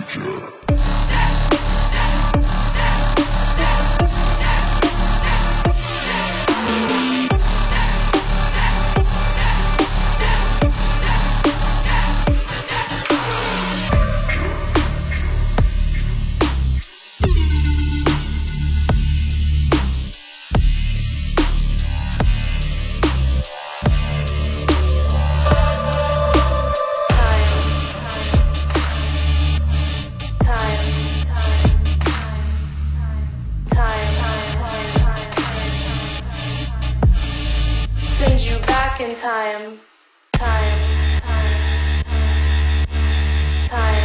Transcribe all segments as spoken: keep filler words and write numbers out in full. future. In time, time, time,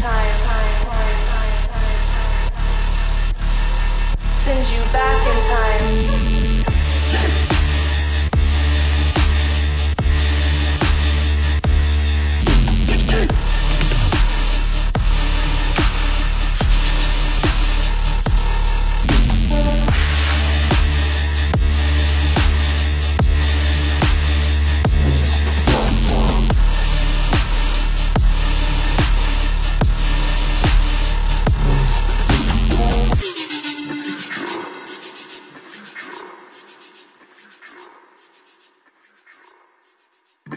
time, time, time, time, send you back in time. The